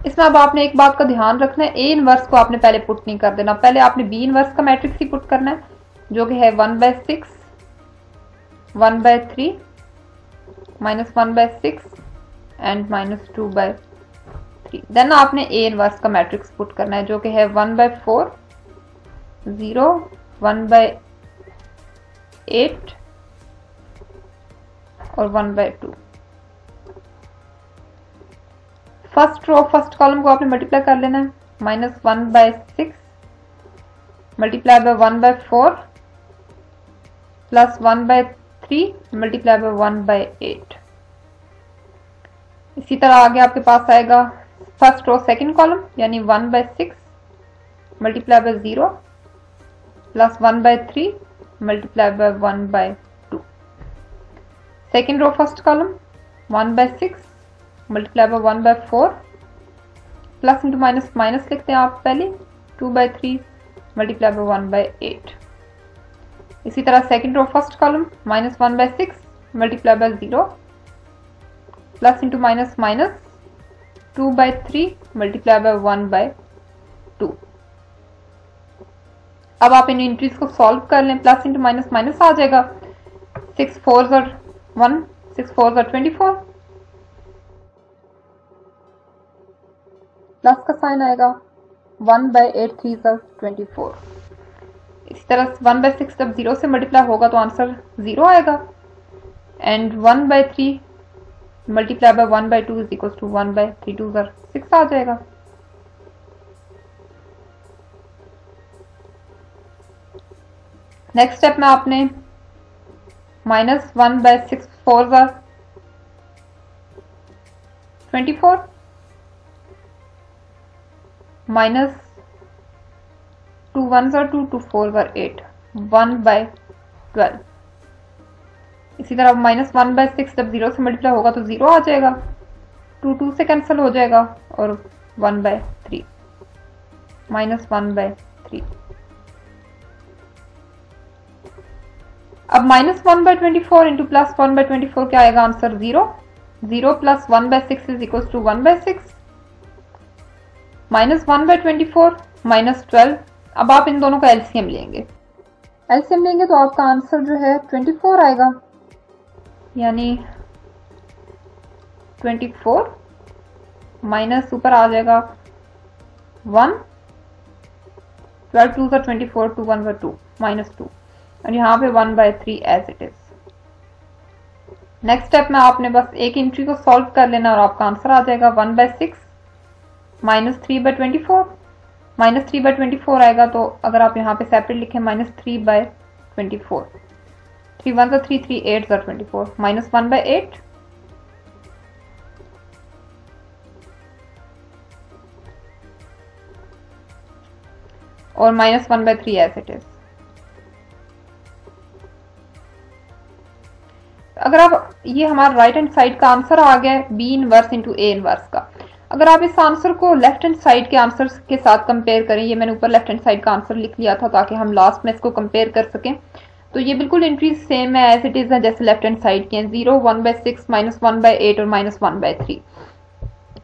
इसमें अब आपने एक बात का ध्यान रखना है, ए इनवर्स को आपने पहले पुट नहीं कर देना, पहले आपने बी इनवर्स का मैट्रिक्स ही पुट करना है जो कि है one by six one by three minus one by six and minus two by three. Then आपने ए इनवर्स का मैट्रिक्स पुट करना है जो कि है one by four zero one by eight और one by two. First row first column को आपने मल्टीप्लाई कर लेना है, minus one by six multiply by one by four plus one by three multiply by one by eight. इसी तरह आगे आपके पास आएगा फर्स्ट रो सेकंड कॉलम यानी one by six multiply by zero plus one by three multiply by one by two. Second row first column one by six multiply by one by four plus into minus minus लिखते हैं आप पहले two by three multiply by one by eight. इसी तरह second row first column minus one by six multiply by zero plus into minus minus two by three multiply by one by two. अब आप इन entries को solve कर लें, plus into minus minus आ जाएगा सिक्स फोर और one, six four और ट्वेंटी फोर, प्लस का साइन आएगा one by eight three sir twenty four. इसी तरह वन बाई सिक्स जब जीरो से मल्टीप्लाई होगा तो आंसर जीरो आएगा and one by three multiply by one by two is equal to one by three two sir six आ जाएगा। Next step में आपने minus one by six four sir twenty four minus two one और two two four और eight one by twelve. इसी तरह minus one by six जब zero से मल्टीप्लाई होगा तो जीरो आ जाएगा, टू टू से कैंसिल हो जाएगा और one by three minus one by three. अब minus one by twenty four into plus one by twenty four क्या आएगा answer zero. Zero plus one by six is equal to one by six minus one by twenty four minus twelve. अब आप इन दोनों का LCM लेंगे, LCM लेंगे तो आपका आंसर जो है ट्वेंटी फोर आएगा यानी ट्वेंटी फोर माइनस ऊपर आ जाएगा वन, ट्वेल्व टू का ट्वेंटी फोर टू वन का टू माइनस टू और यहाँ पे one by three as it is. Next step में आपने बस एक एंट्री को सॉल्व कर लेना और आपका आंसर आ जाएगा one by six minus three by twenty four. Minus three by twenty four आएगा तो अगर आप यहाँ पे सेपरेट लिखें minus three by twenty four, three one three three eight ज़र twenty four minus one by eight और minus one by three as it is. अगर आप ये हमारा राइट हैंड साइड का आंसर आ गया है B inverse into A inverse का। अगर आप इस आंसर को लेफ्ट हैंड साइड के आंसर के साथ कंपेयर करें, ये मैंने ऊपर लेफ्ट हैंड साइड का आंसर लिख लिया था ताकि हम लास्ट में इसको कंपेयर कर सकें, तो ये बिल्कुल एंट्रीज सेम है एज इट इज है जैसे लेफ्ट हैंड साइड के हैं, zero one by six minus one by eight और माइनस वन बाय थ्री।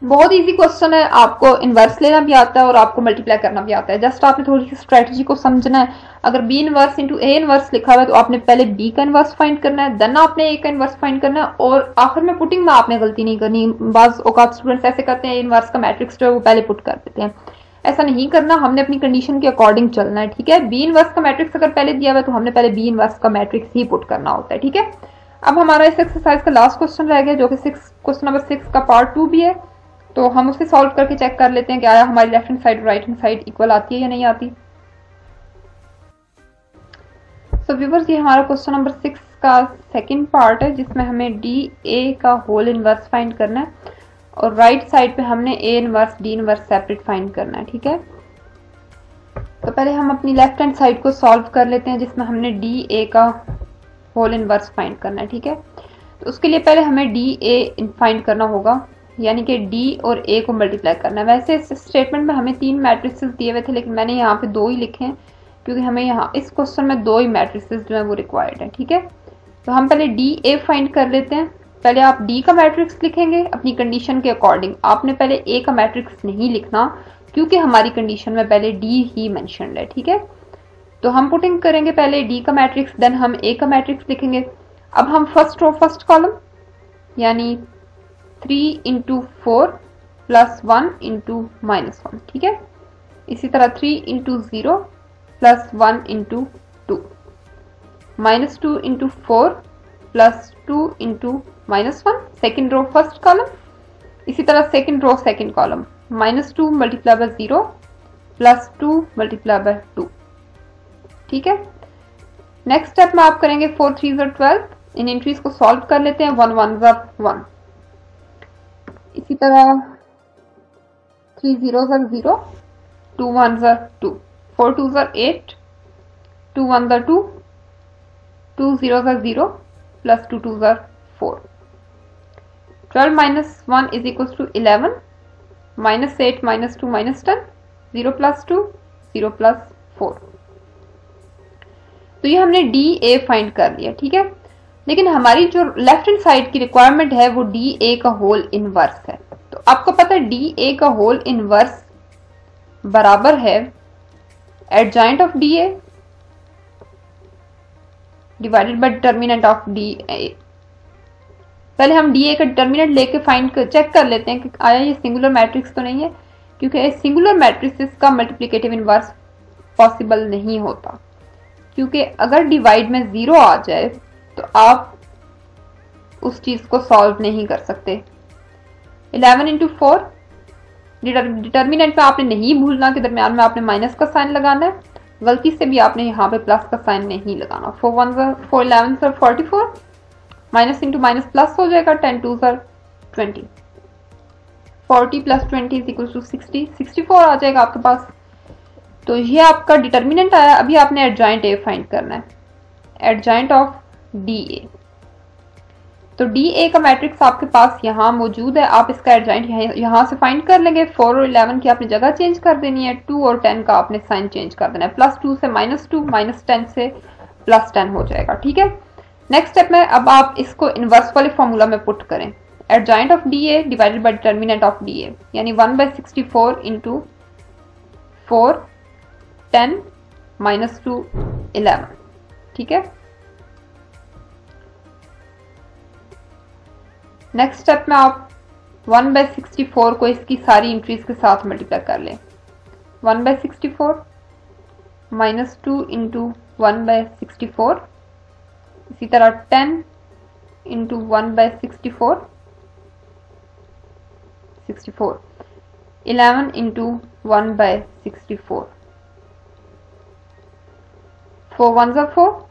बहुत ईजी क्वेश्चन है, आपको इनवर्स लेना भी आता है और आपको मल्टीप्लाई करना भी आता है, जस्ट आपने थोड़ी सी स्ट्रेटजी को समझना है। अगर B inverse into A inverse लिखा हुआ है तो आपने पहले बी का इनवर्स फाइंड करना है, देन आपने ए का इनवर्स फाइंड करना है और आखिर में पुटिंग में आपने गलती नहीं करनी। बाज़ औकात स्टूडेंट्स ऐसे करते हैं, इनवर्स का मैट्रिक्स जो है वो पहले पुट कर देते हैं, ऐसा नहीं करना, हमने अपनी कंडीशन के अकॉर्डिंग चलना है। ठीक है, बी इनवर्स का मैट्रिक्स अगर पहले दिया हुआ है तो हमने पहले बी इनवर्स का मैट्रिक्स ही पुट करना होता है। ठीक है, अब हमारा इस एक्सरसाइज का लास्ट क्वेश्चन रह गया जो कि सिक्स क्वेश्चन नंबर सिक्स का पार्ट टू भी है, तो हम उसे सॉल्व करके चेक कर लेते हैं कि आया हमारी left hand side right hand side equal आती है या नहीं आती। सो व्यूअर्स, ये हमारा क्वेश्चन नंबर सिक्स का सेकंड पार्ट है जिसमें हमें डी ए का होल इनवर्स फाइंड करना है और राइट right साइड पे हमने A inverse D inverse separate find करना है। ठीक है, तो पहले हम अपनी लेफ्ट हैंड साइड को सॉल्व कर लेते हैं जिसमें हमने डी ए का होल इनवर्स फाइंड करना है। ठीक है, तो उसके लिए पहले हमें डी ए फाइंड करना होगा यानी कि D और A को मल्टीप्लाई करना है। वैसे इस स्टेटमेंट में हमें तीन मैट्रिसेस दिए हुए थे लेकिन मैंने यहाँ पे दो ही लिखे हैं क्योंकि हमें यहाँ इस क्वेश्चन में दो ही मैट्रिसेस जो है वो रिक्वायर्ड है। ठीक है, तो हम पहले डी ए फाइंड कर लेते हैं। पहले आप डी का मैट्रिक्स लिखेंगे अपनी कंडीशन के अकॉर्डिंग। आपने पहले ए का मैट्रिक्स नहीं लिखना क्योंकि हमारी कंडीशन में पहले डी ही मेंशन्ड है, ठीक है। तो हम पुटिंग करेंगे पहले डी का मैट्रिक्स, देन हम ए का मैट्रिक्स लिखेंगे। अब हम फर्स्ट रो फर्स्ट कॉलम यानी three into four plus one into minus one, ठीक है। इसी तरह three into zero plus one into two minus two into four plus two into minus one, second row first column. इसी तरह second row second column minus two multiply by zero plus two multiply by two, ठीक है। Next step में आप करेंगे four three ज़र twelve, इन entries को सॉल्व कर लेते हैं। वन वन ज़र वन, इसी तरह थ्री ज़ीरो ज़र ज़ीरो, टू वन ज़र टू, फोर टू ज़र एट, टू वन ज़र टू, टू ज़ीरो ज़र ज़ीरो प्लस टू टू ज़र four. Twelve minus one is equal to eleven, minus eight minus two minus ten, zero plus two, zero plus four. तो ये हमने D A find कर लिया, ठीक है। लेकिन हमारी जो लेफ्ट हैंड साइड की रिक्वायरमेंट है वो डी ए का होल इनवर्स है। तो आपको पता है डी ए का होल इनवर्स बराबर है adjoint of D A divided by determinant of D A. पहले हम डी ए का डिटर्मिनेंट लेके फाइंड कर चेक कर लेते हैं कि आया ये सिंगुलर मैट्रिक्स तो नहीं है, क्योंकि सिंगुलर मैट्रिक्स का मल्टीप्लिकेटिव इनवर्स पॉसिबल नहीं होता, क्योंकि अगर डिवाइड में ज़ीरो आ जाए तो आप उस चीज़ को सॉल्व नहीं कर सकते। इलेवन इंटू फोर, डिटर्मिनेंट में आपने नहीं भूलना कि दरम्यान में आपने माइनस का साइन लगाना है, गलती से भी आपने यहाँ पे प्लस का साइन नहीं लगाना। फोर वन ज़र फोर, इलेवन ज़र forty four, minus into minus plus हो जाएगा, टेन टू ज़र twenty, forty plus twenty is equal to sixty, sixty four आ जाएगा आपके पास। तो ये आपका डिटर्मिनेंट आया। अभी आपने एडजॉइंट ए फाइंड करना है, एडजॉइंट ऑफ डी ए। तो डी ए का मैट्रिक्स आपके पास यहाँ मौजूद है, आप इसका एडजॉइंट यहाँ यहाँ से फाइंड कर लेंगे। फोर और इलेवन की आपने जगह चेंज कर देनी है, टू और टेन का आपने साइन चेंज कर देना है, प्लस टू से माइनस टू, माइनस टेन से प्लस टेन हो जाएगा, ठीक है। नेक्स्ट स्टेप में अब आप इसको इन्वर्स वाले फॉर्मूला में पुट करें, adjoint of D A divided by determinant of D A, यानी one by sixty four into four, ten minus two, eleven, ठीक है। नेक्स्ट स्टेप में आप वन बाई सिक्सटी फोर को इसकी सारी इंट्रीज के साथ मल्टीप्लाई कर लें, one by sixty four minus two into one by sixty four, इसी तरह ten into one by sixty four, sixty four, eleven into one by sixty four, four one ज़ा फोर,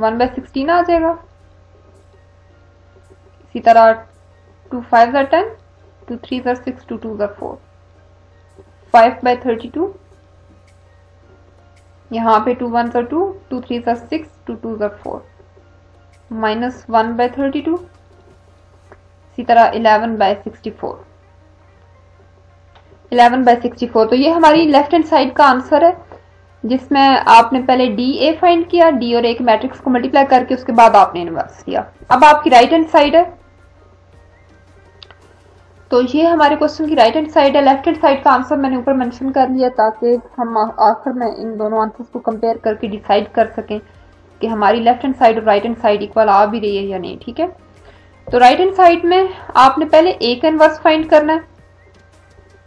वन बाई सिक्सटीन आ जाएगा। इसी तरह two five ज़ा ten, two three ज़ा six, two two ज़ा four, five by thirty two, यहाँ पे टू वन ज़ा टू, टू थ्री ज़ा सिक्स, टू टू ज़ा four, minus one by thirty two, इसी तरह eleven by sixty four, eleven by sixty four. तो ये हमारी लेफ्ट हैंड साइड का आंसर है, जिसमें आपने पहले डी ए फाइंड किया, डी और ए के मैट्रिक्स को मल्टीप्लाई करके उसके बाद आपने इन्वर्स किया। अब आपकी राइट हैंड साइड है, तो ये हमारे क्वेश्चन की राइट हैंड साइड है। लेफ्ट हैंड साइड का आंसर मैंने ऊपर मेंशन कर लिया ताकि हम आखिर में इन दोनों आंसर्स को कंपेयर करके डिसाइड कर सकें कि हमारी लेफ्ट हैंड साइड और राइट हैंड साइड इक्वल आ भी रही है या नहीं, ठीक है। तो राइट हैंड साइड में आपने पहले ए का इन्वर्स फाइंड करना है,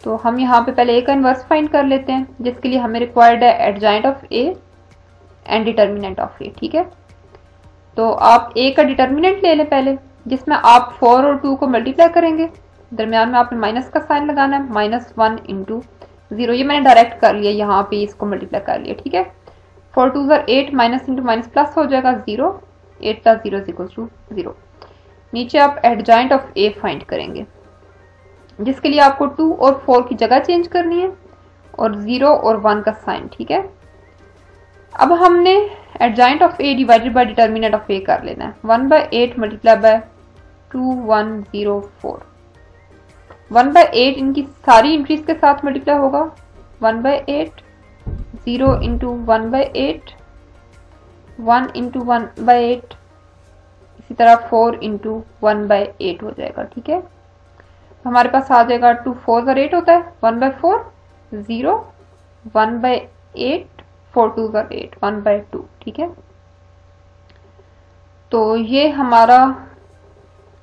तो हम यहाँ पे पहले ए का इन्वर्स फाइंड कर लेते हैं, जिसके लिए हमें रिक्वायर्ड है adjoint of A and determinant of A, ठीक है। तो आप ए का डिटर्मिनेंट ले लें पहले, जिसमें आप फोर और टू को मल्टीप्लाई करेंगे, दरम्यान में आपने माइनस का साइन लगाना है, माइनस वन इंटू ज़ीरो, ये मैंने डायरेक्ट कर लिया, यहाँ पे इसको मल्टीप्लाई कर लिया, ठीक है। फोर टू ज़र eight, minus into minus plus हो जाएगा, zero, eight plus zero is equal to zero. नीचे आप एडजॉइंट ऑफ ए फाइंड करेंगे, जिसके लिए आपको टू और फोर की जगह चेंज करनी है और ज़ीरो और वन का साइन, ठीक है। अब हमने adjoint of A divided by determinant of A कर लेना है, one by eight multiply by two one zero four, one by eight इनकी सारी इंट्रीज के साथ मल्टीप्लाई होगा, one by eight, zero into one by eight, one into one by eight, इसी तरह four into one by eight हो जाएगा। ठीक है, हमारे पास आ जाएगा टू फोर ज़र एट होता है, one by four zero, one by eight four two ज़र एट, वन बाई टू। ठीक है, तो ये हमारा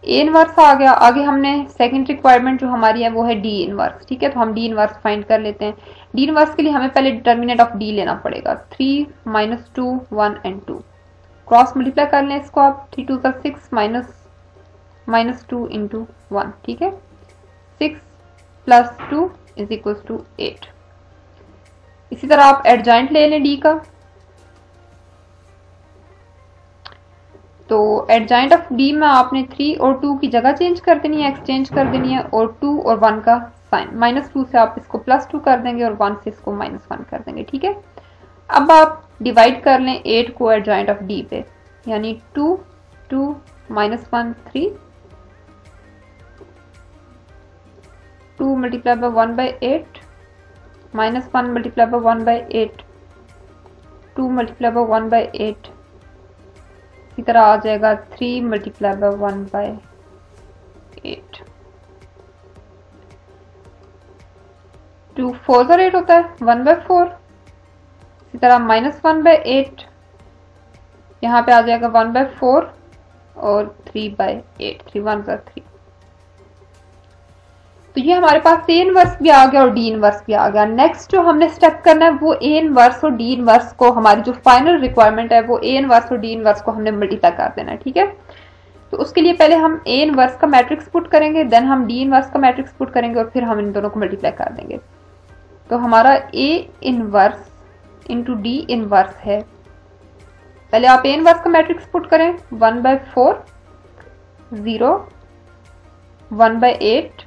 ए इनवर्स आ गया। आगे हमने सेकंड रिक्वायरमेंट जो हमारी है वो है डी इनवर्स। ठीक है, तो हम डी इनवर्स फाइंड कर लेते हैं। डी इनवर्स के लिए हमें पहले डिटर्मिनेंट ऑफ डी लेना पड़ेगा, three minus two one and two, cross multiply कर लें इसको आप, थ्री टू का six minus minus two into one. ठीक है, six plus two is equal to eight. इसी तरह आप एडजॉइंट ले लें डी का, तो एडजॉइंट ऑफ डी में आपने थ्री और टू की जगह चेंज कर देनी है, एक्सचेंज कर देनी है, और टू और वन का साइन, माइनस टू से आप इसको प्लस टू कर देंगे और वन से इसको माइनस वन कर देंगे। ठीक है, अब आप डिवाइड कर लें एट को एडजॉइंट ऑफ डी पे, यानी two two minus one three, two multiply by one by eight minus one multiply by one by eight, two multiply by one by eight, इसी तरह आ जाएगा three multiply by one by eight. Two four और eight होता है, one by four, इसी तरह minus one by eight, यहाँ पे आ जाएगा वन बाई फोर और three by eight, three one by three. तो ये हमारे पास ए इनवर्स भी आ गया और डी इनवर्स भी आ गया। नेक्स्ट जो हमने स्टेप करना है वो ए इनवर्स और डी इनवर्स को, हमारी जो फाइनल रिक्वायरमेंट है वो ए इनवर्स और डी इनवर्स को हमने मल्टीप्लाई कर देना है। ठीक है, तो उसके लिए पहले हम ए इनवर्स का मैट्रिक्स पुट करेंगे, देन हम डी इनवर्स का मैट्रिक्स पुट करेंगे और फिर हम इन दोनों को मल्टीप्लाई कर देंगे। तो हमारा A inverse into D inverse है, पहले आप ए इनवर्स का मैट्रिक्स पुट करें, one by four zero, one by eight,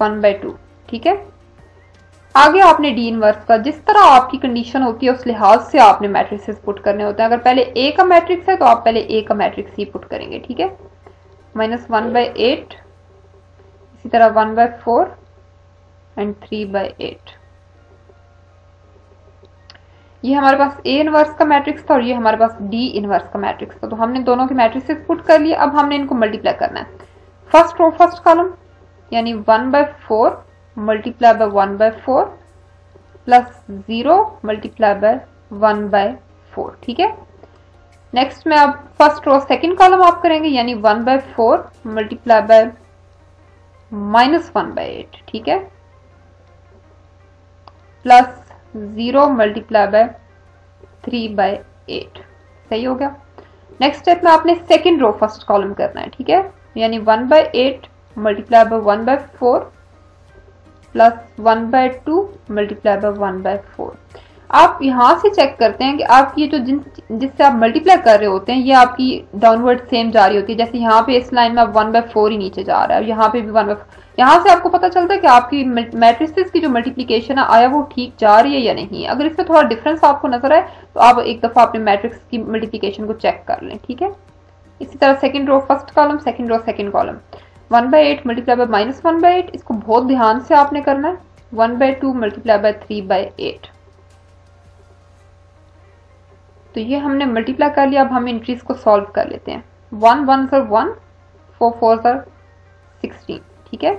one by two. ठीक है, आगे आपने डी इनवर्स का, जिस तरह आपकी कंडीशन होती है उस लिहाज से आपने मैट्रिक्स पुट करने होते हैं। अगर पहले ए का मैट्रिक्स है तो आप पहले ए का मैट्रिक्स ही पुट करेंगे। ठीक है, माइनस वन बाई एट, इसी तरह one by four and three by eight. ये हमारे पास ए इनवर्स का मैट्रिक्स था और ये हमारे पास डी इनवर्स का मैट्रिक्स था। तो हमने दोनों के मैट्रिक्स पुट कर लिए, अब हमने इनको मल्टीप्लाई करना है। फर्स्ट रो फर्स्ट कॉलम, यानी one by four multiply by one by four plus zero multiply by one by four. ठीक है, नेक्स्ट में आप फर्स्ट रो सेकंड कॉलम आप करेंगे, यानी one by four multiply by minus one by eight. ठीक है, plus zero multiply by three by eight. सही हो गया। नेक्स्ट स्टेप में आपने सेकंड रो फर्स्ट कॉलम करना है। ठीक है, यानी one by eight multiply by one by four plus one by two multiply by one by four. आप यहाँ से चेक करते हैं कि आप ये जो जिन जिससे आप मल्टीप्लाई कर रहे होते हैं ये आपकी डाउनवर्ड सेम जा रही होती है। जैसे यहाँ पे इस लाइन में आप वन बाई फोर ही नीचे जा रहा है, यहाँ पे भी वन बाई फोर। यहाँ से आपको पता चलता है कि आपकी मैट्रिसेस की जो मल्टीप्लीकेशन है आया वो ठीक जा रही है या नहीं। अगर इसमें थोड़ा डिफरेंस आपको नजर आए तो आप एक दफ़ा अपने मैट्रिक्स की मल्टीप्लीकेशन को चेक कर लें। ठीक है, इसी तरह second row first column, second row second column, one by eight multiply by minus one by eight, इसको बहुत ध्यान से आपने करना है, one by two multiply by three by eight. तो ये हमने मल्टीप्लाई कर लिया, अब हम इंट्रीज को सॉल्व कर लेते हैं। वन वन सर वन, फोर फोर सर सिक्सटीन। ठीक है,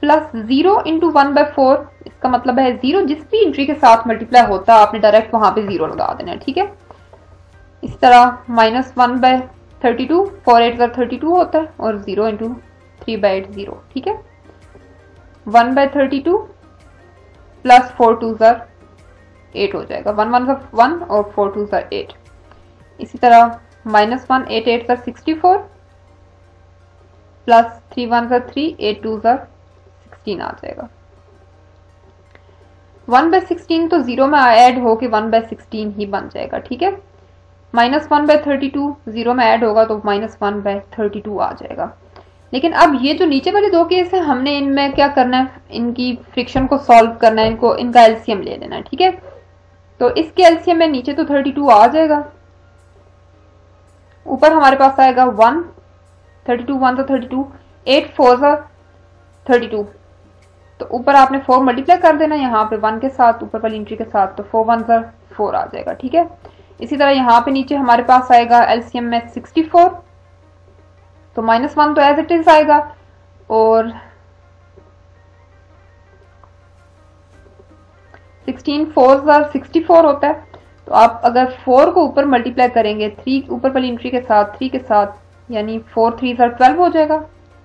plus zero into one by four, इसका मतलब है जीरो, जिस भी इंट्री के साथ मल्टीप्लाई होता है आपने डायरेक्ट वहां पे जीरो लगा देना है। ठीक है, इस तरह minus one by thirty two, four eight का थर्टी टू होता है और zero into three by eight zero. ठीक है, one by thirty two plus four two ज़र एट हो जाएगा, वन वन ज़र वन और फोर टू ज़र एट। इसी तरह माइनस वन एट एट ज़र sixty four plus three one ज़र थ्री, एट टू ज़र सिक्सटीन आ जाएगा। वन बाई सिक्सटीन तो जीरो में ऐड होके वन बाई सिक्सटीन ही बन जाएगा। ठीक है, minus one by thirty two zero में ऐड होगा तो minus one by thirty two आ जाएगा। लेकिन अब ये जो नीचे वाले दो केस हैं हमने इनमें क्या करना है, इनकी फ्रिक्शन को सॉल्व करना है, इनको इनका एलसीएम ले लेना है। ठीक है, तो इसके एलसीएम में नीचे तो थर्टी टू आ जाएगा, ऊपर हमारे पास आएगा वन, थर्टी टू वन तो thirty two, eight four thirty two, तो ऊपर आपने फोर मल्टीप्लाई कर देना यहाँ पे वन के साथ, ऊपर वाली एंट्री के साथ, तो फोर वन ज़र फोर आ जाएगा। ठीक है, इसी तरह यहाँ पे नीचे हमारे पास आएगा एलसीएम में सिक्सटी फोर, तो माइनस वन तो एज इट इज आएगा, और सिक्सटीन फोर ज़र सिक्सटी फोर होता है। तो आप अगर फोर को ऊपर मल्टीप्लाई करेंगे थ्री ऊपर वाली एंट्री के साथ थ्री के साथ, यानी फोर थ्री ज़र ट्वेल्व हो जाएगा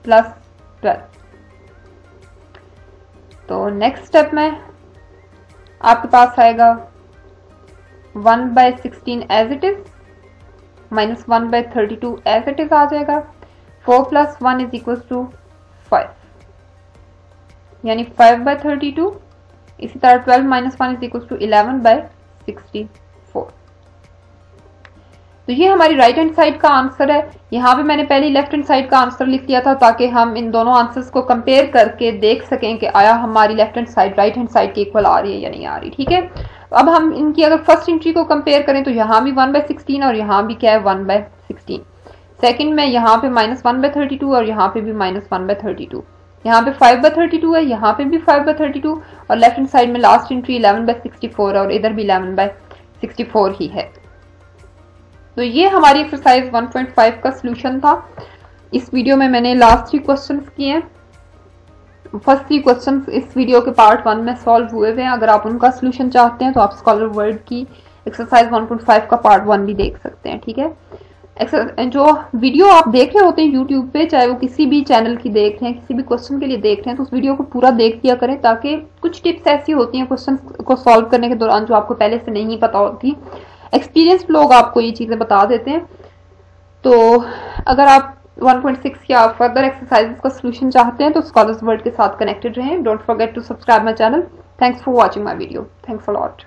प्लस ट्वेल्व। तो नेक्स्ट स्टेप में आपके पास आएगा one by sixteen as it is, minus one by thirty two as it is आ जाएगा, four plus one is equal to five, यानी फाइव बाई थर्टी टू। इसी तरह twelve minus one is equal to eleven by sixty four. तो ये हमारी right hand side का answer है। यहाँ पे मैंने पहले लेफ्ट हैंड साइड का आंसर लिख दिया था ताकि हम इन दोनों आंसर्स को कंपेयर करके देख सकें कि आया हमारी left hand side right hand side के इक्वल आ रही है या नहीं आ रही। ठीक है, अब हम इनकी अगर फर्स्ट एंट्री को कंपेयर करें तो यहाँ भी वन बाई सिक्सटीन और यहाँ भी क्या है वन बाई सिक्सटीन। सेकेंड में यहाँ पे minus one by thirty two और यहाँ पे भी minus one by thirty two, यहाँ पे फाइव बाई थर्टी टू है, यहाँ पे भी फाइव बाई थर्टी टू, और लेफ्ट हैंड साइड में last entry eleven by sixty four और इधर भी इलेवन बाई सिक्सटी फोर ही है। तो ये हमारी एक्सरसाइज वन पॉइंट फाइव का सोल्यूशन था। इस वीडियो में मैंने लास्ट थ्री क्वेश्चंस किए हैं, फर्स्ट थ्री क्वेश्चंस इस वीडियो के पार्ट वन में सॉल्व हुए हुए हैं। अगर आप उनका सोल्यूशन चाहते हैं तो आप स्कॉलर वर्ल्ड की एक्सरसाइज वन पॉइंट फाइव का पार्ट वन भी देख सकते हैं। ठीक है, जो वीडियो आप देख रहे होते हैं यूट्यूब पे, चाहे वो किसी भी चैनल की देख रहे हैं, किसी भी क्वेश्चन के लिए देख रहे हैं, तो उस वीडियो को पूरा देख लिया करें ताकि कुछ टिप्स ऐसी होती हैं क्वेश्चन को सॉल्व करने के दौरान जो आपको पहले से नहीं पता होती, एक्सपीरियंस लोग आपको ये चीज़ें बता देते हैं। तो अगर आप वन पॉइंट सिक्स या फर्दर एक्सरसाइजेस का सोल्यूशन चाहते हैं तो स्कॉलर्स वर्ल्ड के साथ कनेक्टेड रहें। Don't forget to subscribe my channel. Thanks for watching my video. Thanks a lot.